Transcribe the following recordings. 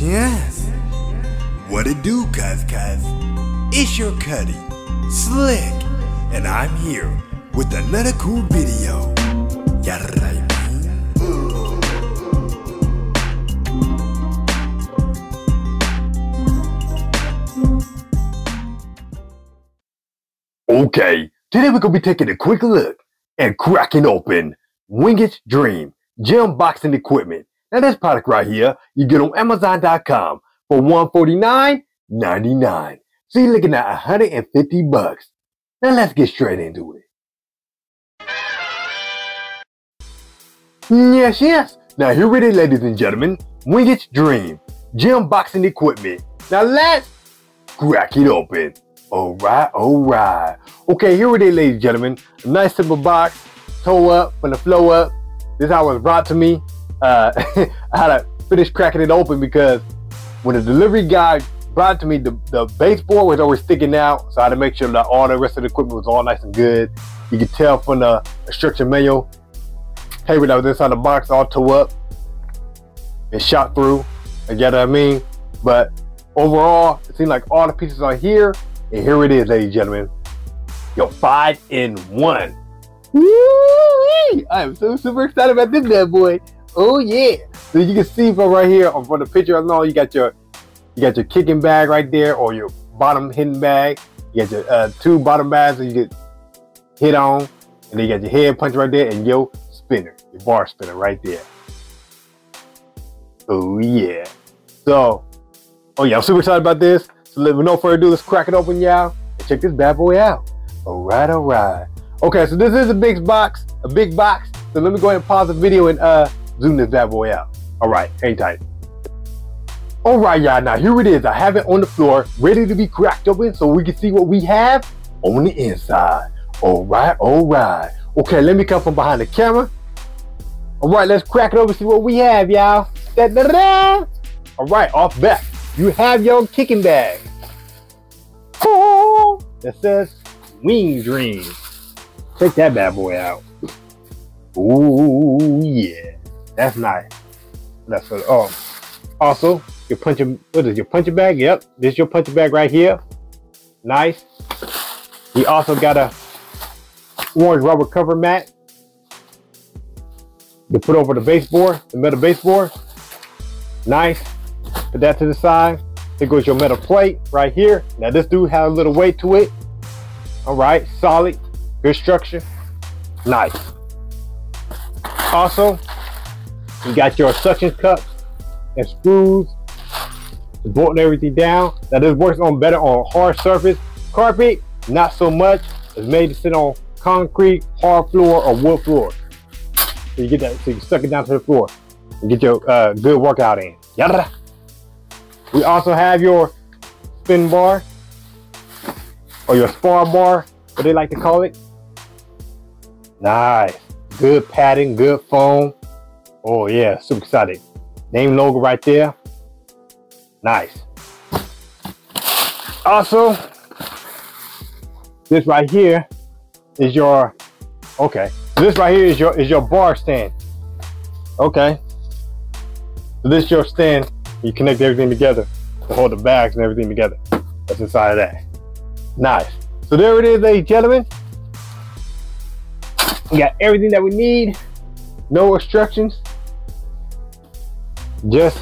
Yes. What it do, cuz? It's your Cuddie Slick, and I'm here with another cool video. Y'all right, man. Okay, today we're gonna be taking a quick look and cracking open Winged Dream Gym boxing equipment. Now this product right here, you get on Amazon.com for $149.99. So you're looking at $150. Now let's get straight into it. Yes. Now here it is, ladies and gentlemen. Winged Dream Gym boxing equipment. Now let's crack it open. All right. Okay, here it is, ladies and gentlemen. A nice simple box, toe up from the flow up. This is how it was brought to me. I had to finish cracking it open because when the delivery guy brought it to me, the baseboard was always sticking out, so I had to make sure that all the rest of the equipment was all nice and good. You could tell from the instruction manual, hey, when I was inside the box, all tore up and shot through, you get what I mean? But overall, it seemed like all the pieces are here, and here it is, ladies and gentlemen. Your 5-in-1. Woo-wee! I am so super excited about this bad boy. Oh yeah! So you can see from right here, or from the picture alone, you got your kicking bag right there, or your bottom hitting bag. You got your two bottom bags that you get hit on, and then you got your head punch right there, and your spinner, your bar spinner right there. Oh yeah! So, oh yeah, I'm super excited about this. So with no further ado, let's crack it open, y'all, and check this bad boy out. All right. Okay, so this is a big box. So let me go ahead and pause the video and zoom this bad boy out. All right, hang tight. All right, y'all, now here it is. I have it on the floor, ready to be cracked open so we can see what we have on the inside. All right. Okay, let me come from behind the camera. All right, let's crack it open, see what we have, y'all. All right, off back. You have your kicking bag. That says Winged Dream. Check that bad boy out. Ooh, yeah. That's nice. That's what, also your punching. What is your punching bag? Yep, this is your punching bag right here. Nice. We also got a orange rubber cover mat to put over the baseboard, the metal baseboard. Nice. Put that to the side. Here goes your metal plate right here. Now this dude has a little weight to it. All right, solid, good structure. Nice. Also, you got your suction cups and screws to bolt everything down. Now this works on better on hard surface. Carpet, not so much. It's made to sit on concrete, hard floor, or wood floor. So you get that, so you suck it down to the floor and get your good workout in. Yada. We also have your spin bar or your spar bar, what they like to call it. Nice, good padding, good foam. Oh yeah, super excited. Name logo right there. Nice. Also, this right here is your, okay. So this right here is your bar stand. Okay. So this is your stand. You connect everything together to hold the bags and everything together. That's inside of that. Nice. So there it is, ladies and gentlemen. We got everything that we need. No instructions. Just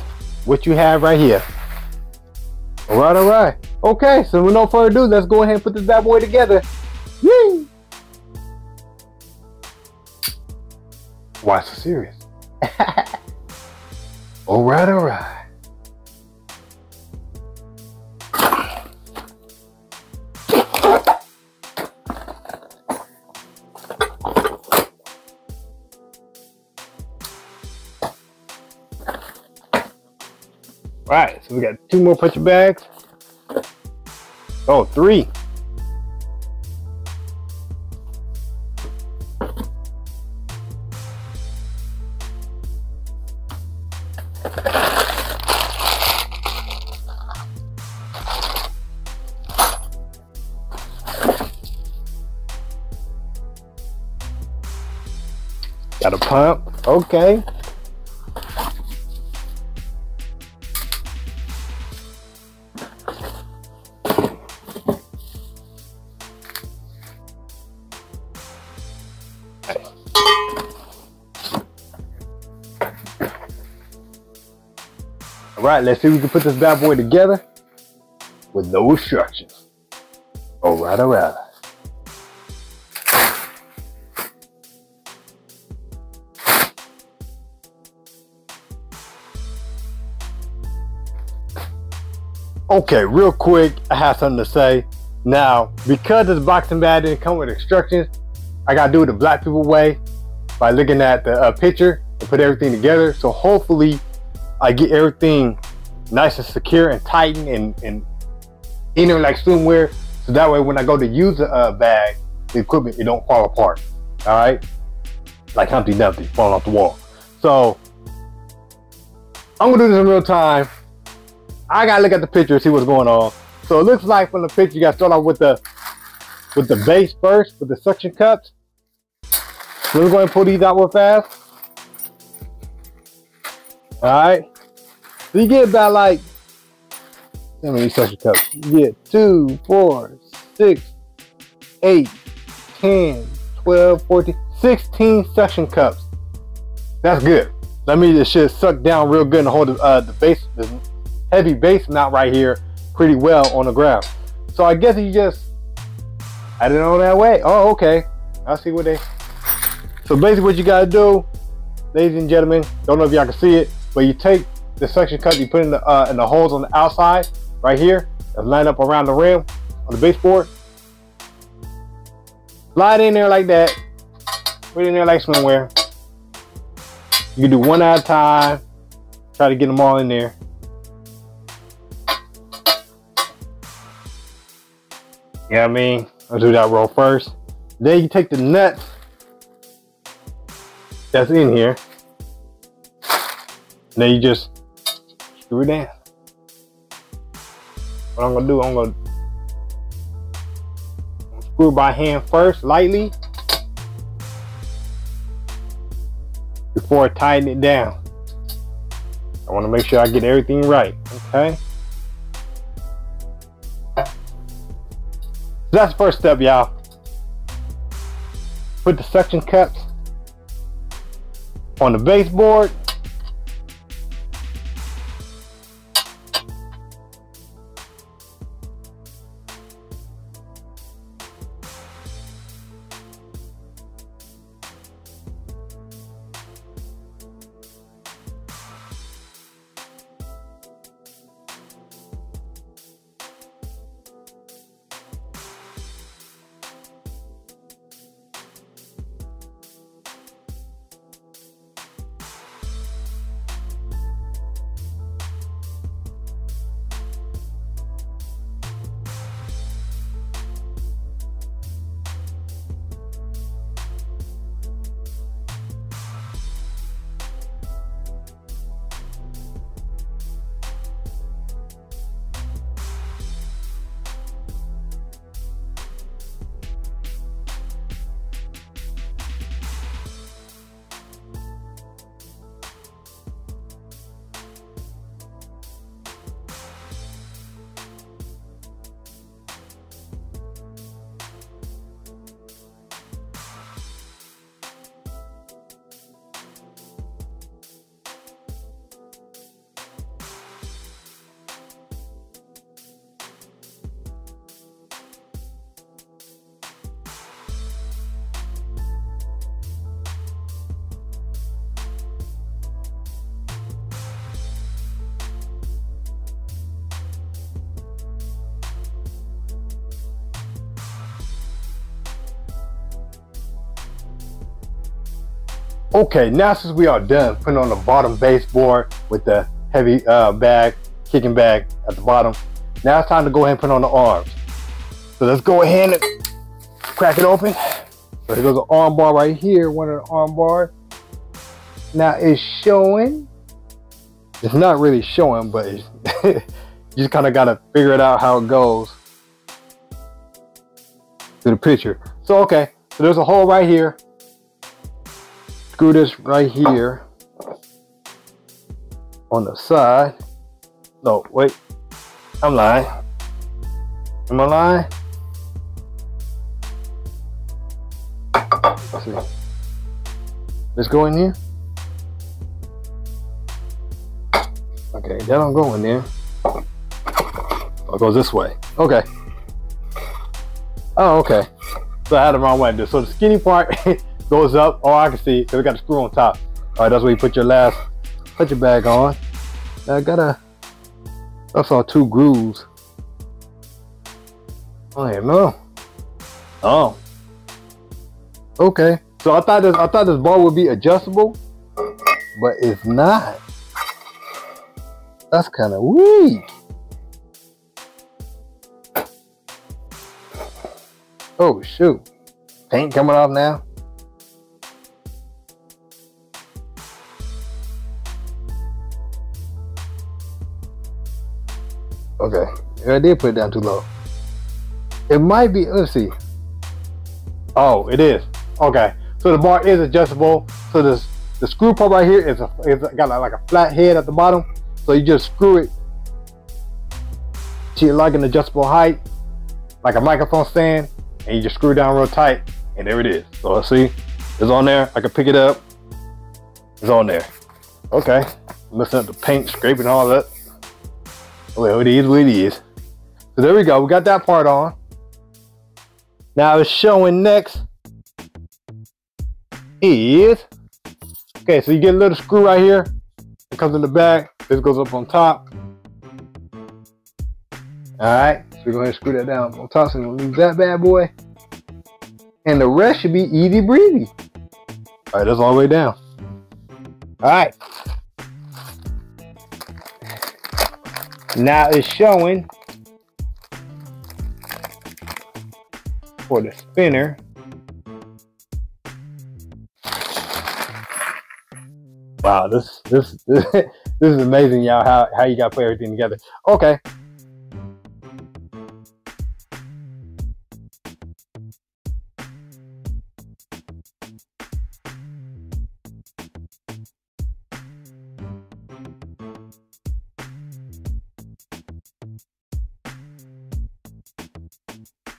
what you have right here. All right. Okay, so with no further ado, let's go ahead and put this bad boy together. Yay! Why so serious? All right. All right, so we got two more punching bags. Oh, three. Got a pump, okay. All right, let's see if we can put this bad boy together with no instructions. All right. Okay, real quick, I have something to say. Now, because this boxing bag didn't come with instructions, I gotta do it the black people way by looking at the picture and put everything together. So hopefully I get everything nice and secure and tightened and in there like swimwear. So that way when I go to use the bag, the equipment, it don't fall apart, all right? Like Humpty Dumpty falling off the wall. So I'm gonna do this in real time. I gotta look at the picture and see what's going on. So it looks like from the picture, you gotta start off with the base first, with the suction cups. Let me go ahead and pull these out real fast. All right. So you get about like, how many suction cups? You get 2, 4, 6, 8, 10, 12, 14, 16 suction cups. That's good. That means it should suck down real good and hold the base, the heavy base mount right here pretty well on the ground. So I guess you just add it on that way. Oh, okay. I see what they... So basically what you gotta do, ladies and gentlemen, don't know if y'all can see it, but you take the suction cup, you put in the holes on the outside right here, that's lined up around the rim on the baseboard. Slide in there like that. Put it in there like swimwear. You can do one at a time. Try to get them all in there. You know what I mean? I'll do that roll first. Then you take the nuts that's in here. And then you just screw it down. What I'm gonna do, I'm gonna screw it by hand first, lightly, before I tighten it down. I wanna make sure I get everything right, okay? That's the first step, y'all. Put the suction cups on the baseboard. Okay, now since we are done putting on the bottom baseboard with the heavy bag, kicking bag at the bottom, now it's time to go ahead and put on the arms. So let's go ahead and crack it open. So here goes an arm bar right here, one of the arm bars. Now it's showing. It's not really showing, but it's you just kind of got to figure it out how it goes to the picture. So okay, so there's a hole right here. Screw this right here on the side. No, wait, I'm lying. Am I lying? Let's see. Let's go in here. Okay, that don't go in there. It goes this way. Okay. Oh, okay. So I had the wrong way to do it. So the skinny part goes up. All I can see, because we got the screw on top. All right, that's where you put your last, put your bag on. Now I got a, I saw two grooves. I don't know. Oh. Okay. So I thought this bar would be adjustable, but it's not. That's kind of weak. Oh shoot. Paint coming off now. Okay. I did put it down too low. It might be, let's see. Oh, it is. Okay. So the bar is adjustable. So this, the screw part right here is got like a flat head at the bottom. So you just screw it to like an adjustable height, like a microphone stand, and you just screw it down real tight, and there it is. So see, it's on there. I can pick it up. It's on there. Okay. Messing up the paint, scraping all that. Well, it is what it is. So there we go. We got that part on. Now it's showing next is, okay, so you get a little screw right here. It comes in the back. This goes up on top. Alright, so we're going to screw that down on top, so we're going to lose that bad boy. And the rest should be easy breezy. Alright, that's all the way down. Alright. Now it's showing for the spinner. Wow, this is amazing, y'all, how you gotta put everything together. Okay.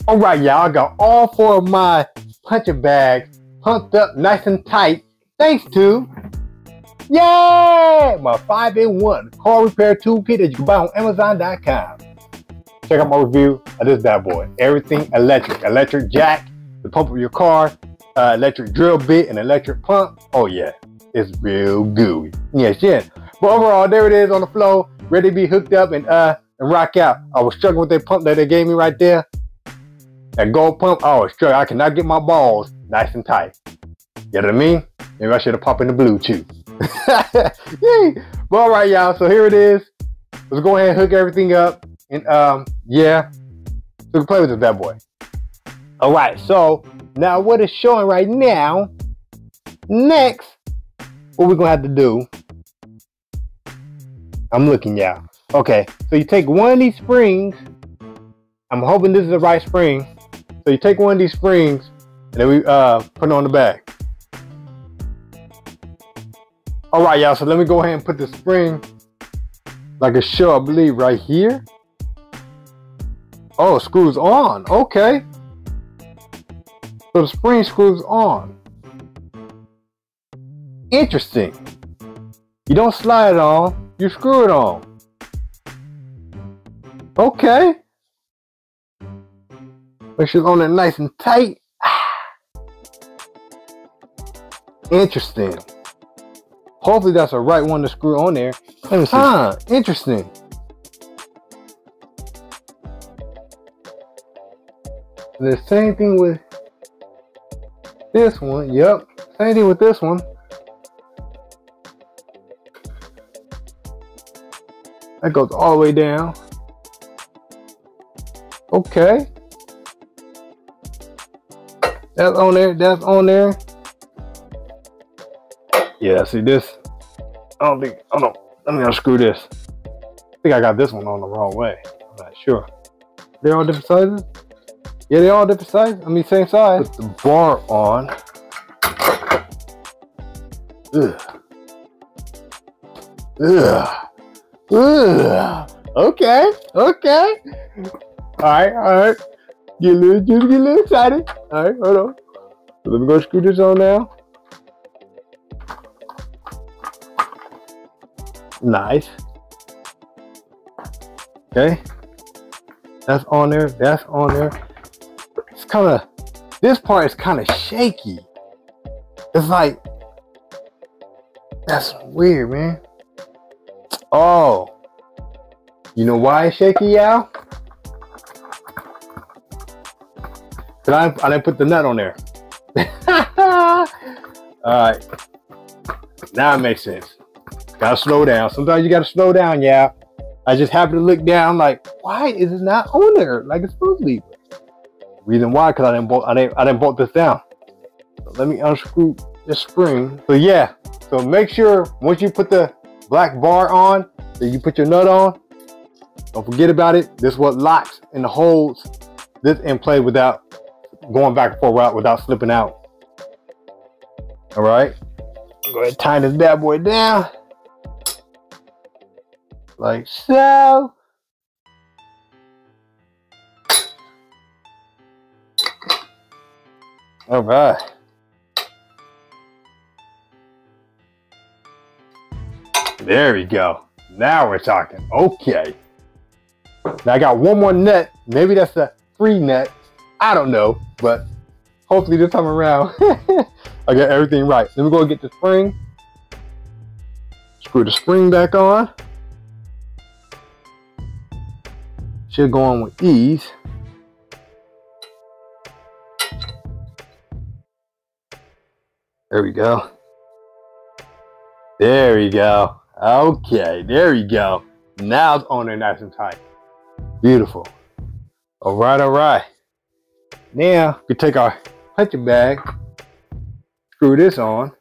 All right, y'all, I got all four of my puncher bags pumped up nice and tight, thanks to, yay! My 5-in-1 car repair toolkit that you can buy on Amazon.com. Check out my review of this bad boy. Everything electric. Electric jack to pump up your car, electric drill bit, and electric pump. Oh yeah, it's real gooey. Yes, yes. But overall, there it is on the floor, ready to be hooked up and rock out. I was struggling with that pump that they gave me right there. That gold pump, I was struggling. I cannot get my balls nice and tight. You know what I mean? Maybe I should have popped in the blue too. Yay. But all right, y'all, so here it is. Let's go ahead and hook everything up, and yeah, so we can play with this bad boy. All right, so now what it's showing right now, next what we're gonna have to do, I'm looking, y'all. Okay, so you take one of these springs. I'm hoping this is the right spring. So you take one of these springs and then we put it on the bag. All right, y'all, so let me go ahead and put the spring like a show, I believe, right here. Oh, screws on, okay. So the spring screws on. Interesting. You don't slide it on, you screw it on. Okay. Make sure it's on there nice and tight. Interesting. Hopefully that's the right one to screw on there. Let me see. Huh, interesting. The same thing with this one. Yep, same thing with this one. That goes all the way down. Okay. That's on there, that's on there. Yeah, see this? I don't think, oh no, let me unscrew this. I think I got this one on the wrong way. I'm not sure. They're all different sizes? Yeah, they're all different sizes. I mean, same size. Put the bar on. Ugh. Ugh. Ugh. Okay, okay. All right, all right. Get a little excited. All right, hold on. So let me go screw this on now. Nice. Okay, that's on there, that's on there. It's kind of, this part is kind of shaky. It's like, that's weird, man. Oh, you know why it's shaky, y'all? I didn't put the nut on there. Alright, now it makes sense. Gotta slow down. Sometimes you gotta slow down, y'all. I just happened to look down, like, why is it not on there like it's supposed to be? Reason why, because I didn't bolt this down. So let me unscrew this spring. So yeah, so make sure once you put the black bar on, that you put your nut on. Don't forget about it. This is what locks and holds this in play without going back and forth, without slipping out. All right, I'm going to tie this bad boy down. Like so. All right. There we go. Now we're talking. Okay. Now I got one more nut. Maybe that's a free nut. I don't know, but hopefully this time around I got everything right. Let me go and get the spring. Screw the spring back on. Should go on with ease. There we go. There we go. Okay, there we go. Now it's on there nice and tight. Beautiful. All right, all right. Now we take our punching bag, screw this on.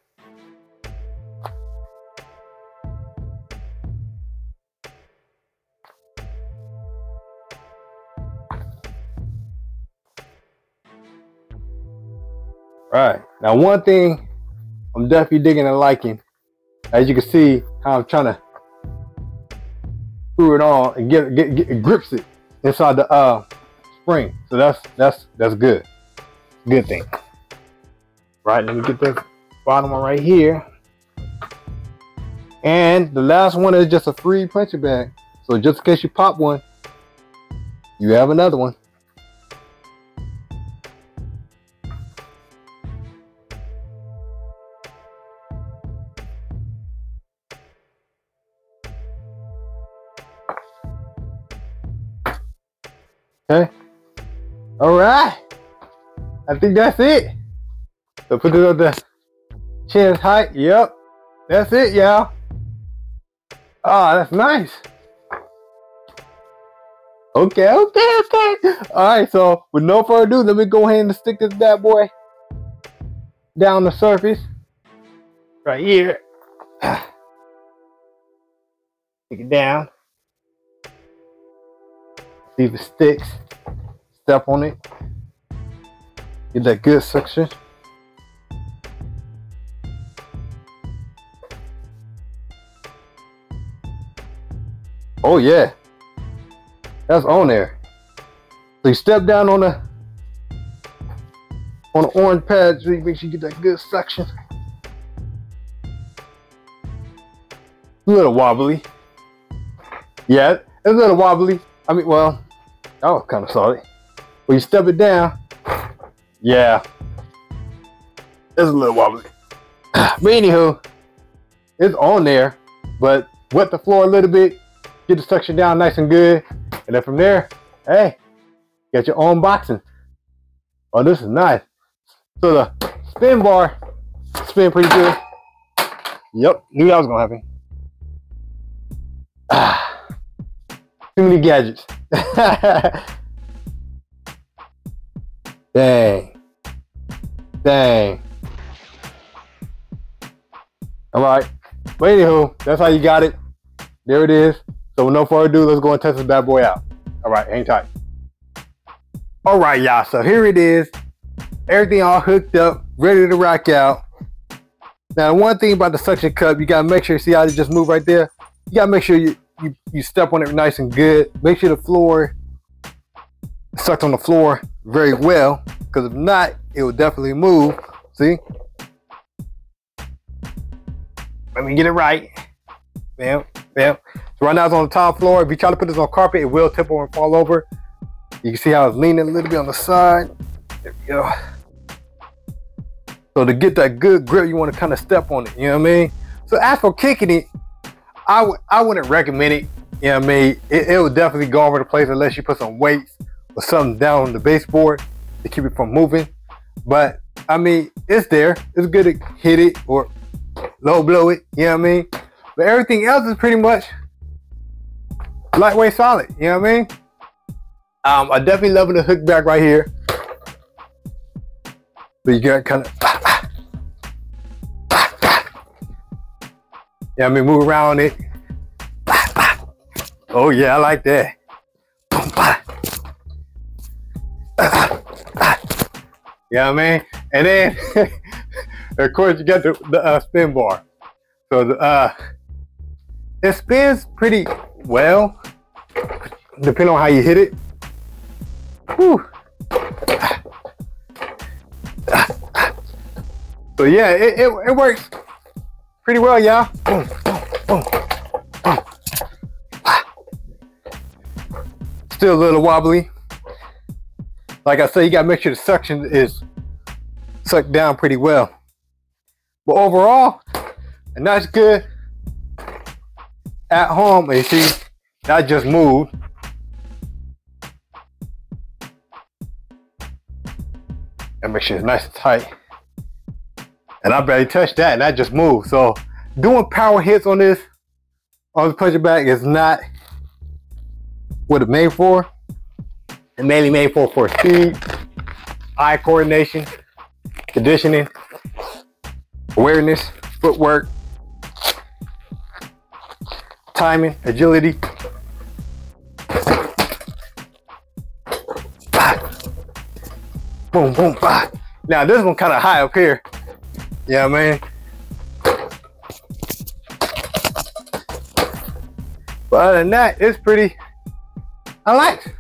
Alright, now one thing I'm definitely digging and liking, as you can see how I'm trying to screw it on and get it grips it inside the spring. So that's good. Good thing. Right, let me get this bottom one right here. And the last one is just a free punching bag. So just in case you pop one, you have another one. Okay. All right. I think that's it. So put it on the chin height. Yep. That's it, y'all. Ah, that's nice. Okay, okay, okay. All right. So with no further ado, let me go ahead and stick this bad boy down the surface right here. Stick it down. See if it sticks. Step on it. Get that good suction. Oh yeah, that's on there. So you step down on the orange pad, so you make sure you get that good suction. A little wobbly. Yeah, it's a little wobbly. I mean, well, I was kind of solid. When you step it down, yeah, it's a little wobbly. But anywho, it's on there, but wet the floor a little bit, get the suction down nice and good, and then from there, hey, get your own boxing. Oh, this is nice. So the spin bar spin pretty good. Yep, knew that was gonna happen. Too many gadgets. Dang. Dang. Alright. But anywho, that's how you got it. There it is. So with no further ado, let's go and test this bad boy out. Alright, hang tight. Alright, y'all. So here it is. Everything all hooked up, ready to rock out. Now one thing about the suction cup, you gotta make sure, see how it just moved right there? You gotta make sure you step on it nice and good. Make sure the floor sucks on the floor very well, because if not, it will definitely move. See? Let me get it right. Bam, bam. So right now it's on the top floor. If you try to put this on carpet, it will tip over and fall over. You can see how it's leaning a little bit on the side. There we go. So to get that good grip, you want to kind of step on it, you know what I mean? So as for kicking it, I wouldn't recommend it, you know what I mean? It would definitely go over the place unless you put some weights or something down on the baseboard to keep it from moving. But I mean, it's there. It's good to hit it or low blow it, you know what I mean? But everything else is pretty much lightweight solid, you know what I mean? I definitely love the hook back right here. But you got kind of, yeah, I mean, move around it. Oh yeah, I like that. Yeah, I mean, and then of course you got the spin bar. So it spins pretty well, depending on how you hit it. Whew. So yeah, it works pretty well, y'all. Still a little wobbly. Like I said, you gotta make sure the suction is sucked down pretty well. But overall, and that's good at home. And you see, that just moved. And make sure it's nice and tight. And I barely touched that, and that just moved. So doing power hits on this, on the puncher bag, is not what it's made for. It's mainly made for speed, eye coordination, conditioning, awareness, footwork, timing, agility. Boom, boom, bah. Now this one kind of high up here. Yeah, man. But other than that, it's pretty. I like it.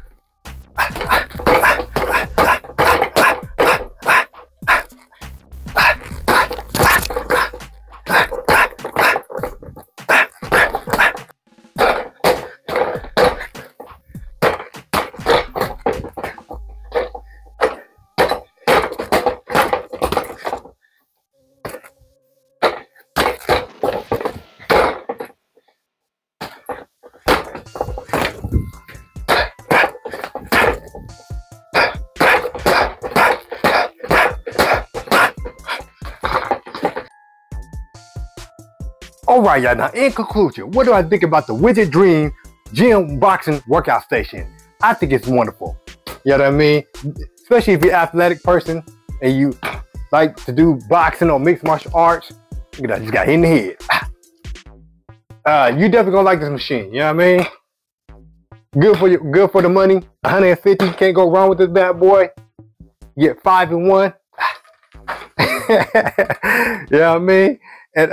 Alright y'all, now in conclusion, what do I think about the Winged Dream Gym Boxing Workout Station? I think it's wonderful, you know what I mean? Especially if you're an athletic person and you like to do boxing or mixed martial arts. Look at that, just got hit in the head. You definitely gonna like this machine, you know what I mean? Good for the money, 150, can't go wrong with this bad boy. You get 5 in 1. You know what I mean? And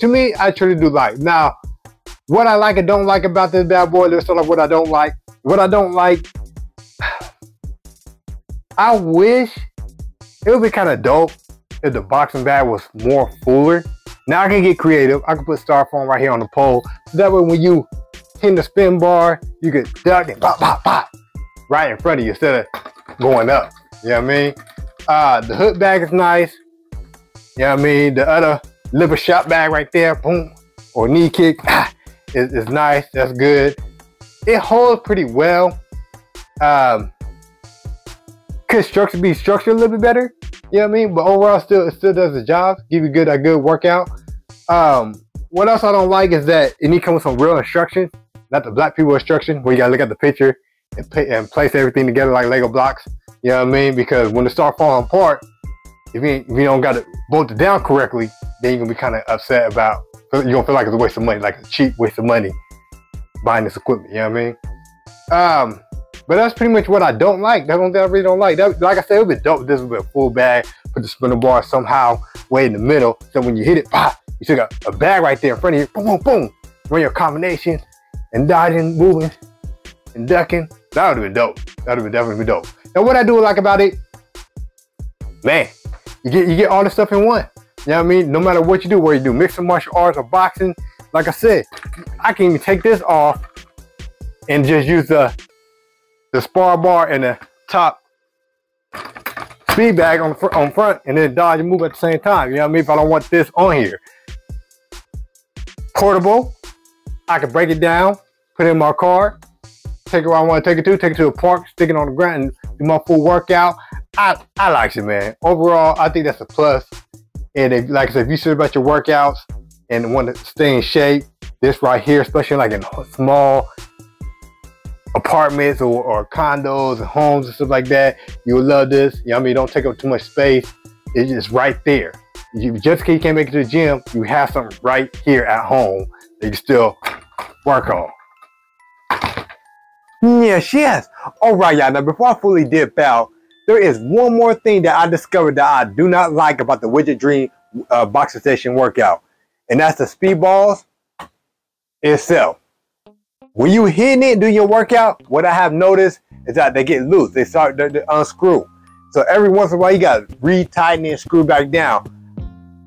to me, I truly do like. Now, what I like and don't like about this bad boy, let's start off what I don't like. What I don't like, I wish it would be kind of dope if the boxing bag was more fuller. Now I can get creative. I can put styrofoam right here on the pole. That way when you hit the spin bar, you could duck and pop, pop, pop right in front of you instead of going up. You know what I mean? The hook bag is nice. You know what I mean? The other liver shot bag right there, boom, or knee kick is nice. That's good. It holds pretty well. Could be structured a little bit better, you know what I mean? But overall, it still does the job. Give you a good workout. What else I don't like is that it need to come with some real instruction, not the black people instruction where you gotta look at the picture and place everything together like Lego blocks. You know what I mean? Because when it start falling apart, if you don't got it bolted down correctly, then you're gonna be kind of upset about. You're gonna feel like it's a waste of money, like a cheap waste of money buying this equipment. You know what I mean? But that's pretty much what I don't like. That's one thing I really don't like. That, like I said, it would be dope. This would be a full bag. Put the spinner bar somehow way in the middle, so when you hit it, pop, you still got a bag right there in front of you. Boom, boom, boom. Run your combination and dodging, moving, and ducking. That would have been dope. That would have definitely been dope. And what I do like about it, man, you get all the stuff in one. You know what I mean? No matter what you do, whether you do mixed martial arts or boxing, Like I said, I can even take this off and just use the spar bar and the top speed bag on front, and then dodge and move at the same time. You know what I mean? If I don't want this on here. Portable, I can break it down, put it in my car, take it where I want to take it to a park, stick it on the ground, and do my full workout. I like it, man. Overall, I think that's a plus. And if, like I said, if you sit about your workouts and want to stay in shape, this right here, especially like in small apartments or condos and homes and stuff like that, you'll love this. You know what I mean? Don't take up too much space. It's just right there. You, just because you can't make it to the gym, you have something right here at home that you can still work on. Yes, yes. All right, y'all. Now, before I fully dip out, there is one more thing that I discovered that I do not like about the Winged Dream boxing session workout, and that's the speed balls itself. When you hitting it doing your workout, what I have noticed is that they get loose. They start to unscrew. So every once in a while, you got to re-tighten it and screw back down.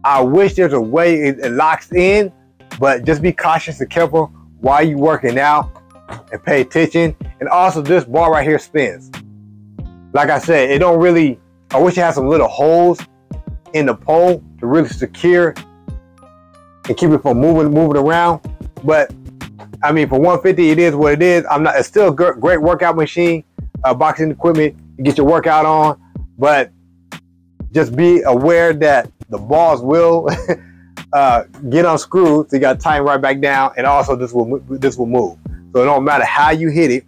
I wish there's a way it locks in, but just be cautious and careful while you're working out and pay attention. And also, this ball right here spins. Like I said, it don't really, I wish it had some little holes in the pole to really secure and keep it from moving around. But I mean, for 150, it is what it is. It's still a great workout machine, boxing equipment to get your workout on. But just be aware that the balls will get unscrewed, so you got to tie it right back down. And also, this will move. So it don't matter how you hit it,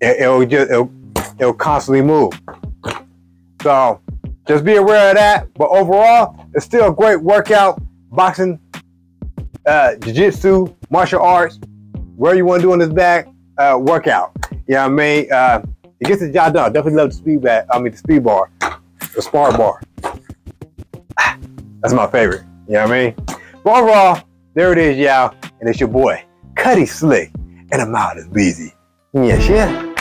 it'll constantly move. So just be aware of that. But overall, it's still a great workout, boxing, jiu-jitsu, martial arts, where you want to do in this bag workout. You know what I mean? It gets the job done. Definitely love the speed bag. I mean the speed bar, the spar bar. That's my favorite. You know what I mean? But overall, there it is, y'all, and it's your boy Cuddie Slick, and I'm out as busy. Yes, yeah.